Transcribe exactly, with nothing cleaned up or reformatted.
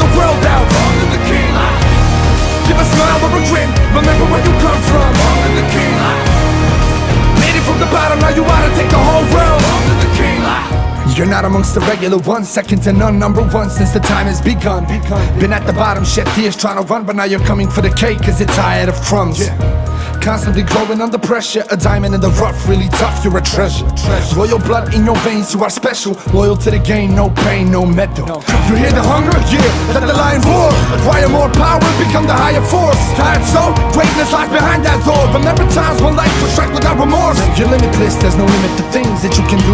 the world out. Long live the king. Give a smile or a grin, remember where you come from. Long live the king. Made it from the bottom, now you ought to take the whole world. Long live the king. You're not amongst the regular ones, second to none, number one since the time has begun. Been at the bottom, shed tears trying to run, but now you're coming for the cake cause you're tired of crumbs. Constantly growing under pressure, a diamond in the rough, really tough, you're a treasure. Royal blood in your veins, you are special, loyal to the game, no pain, no medal. You hear the hunger? Yeah, let the lion roar. Acquire more power, become the higher force. Tired so? Greatness lies behind that door. Remember times when life was tracked without remorse. You're limitless, there's no limit to things that you can do.